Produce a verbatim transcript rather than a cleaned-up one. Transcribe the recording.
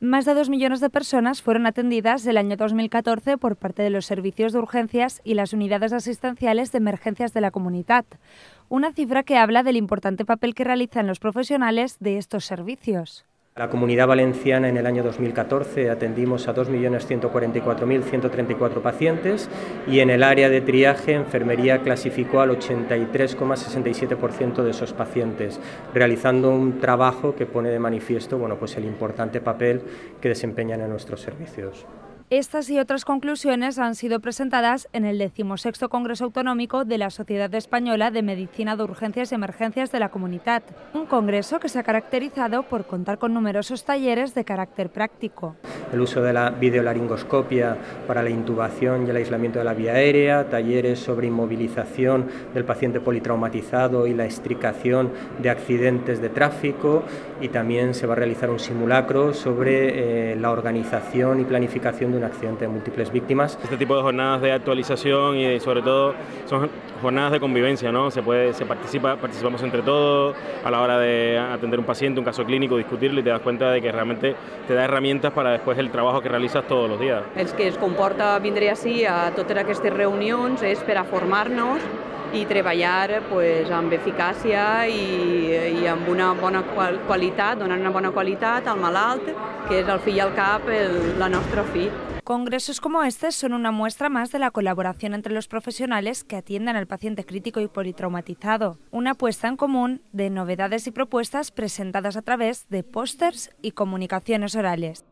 Más de dos millones de personas fueron atendidas el año dos mil catorce por parte de los servicios de urgencias y las unidades asistenciales de emergencias de la Comunitat, una cifra que habla del importante papel que realizan los profesionales de estos servicios. La Comunidad Valenciana en el año dos mil catorce atendimos a dos millones ciento cuarenta y cuatro mil ciento treinta y cuatro pacientes y en el área de triaje, enfermería clasificó al ochenta y tres coma sesenta y siete por ciento de esos pacientes, realizando un trabajo que pone de manifiesto bueno, pues el importante papel que desempeñan en nuestros servicios. Estas y otras conclusiones han sido presentadas en el decimosexto Congreso Autonómico de la Sociedad Española de Medicina de Urgencias y Emergencias de la Comunitat, un congreso que se ha caracterizado por contar con numerosos talleres de carácter práctico. El uso de la videolaringoscopia para la intubación y el aislamiento de la vía aérea, talleres sobre inmovilización del paciente politraumatizado y la extricación de accidentes de tráfico, y también se va a realizar un simulacro sobre eh, la organización y planificación de un accidente de múltiples víctimas. Este tipo de jornadas de actualización y sobre todo son jornadas de convivencia, ¿no? Se puede, se participa, participamos entre todos a la hora de atender un paciente, un caso clínico, discutirlo, y te das cuenta de que realmente te da herramientas para después el trabajo que realizas todos los días. El que es comporta vindre así a totes aquestes reunions és per a formar-nos i treballar pues, amb eficàcia i, i amb una bona qualitat, donar una bona qualitat al malalt, que és al fi i al cap el, la nostra fi. Congresos como este son una muestra más de la colaboración entre los profesionales que atienden al paciente crítico y politraumatizado, una apuesta en común de novedades y propuestas presentadas a través de pósters y comunicaciones orales.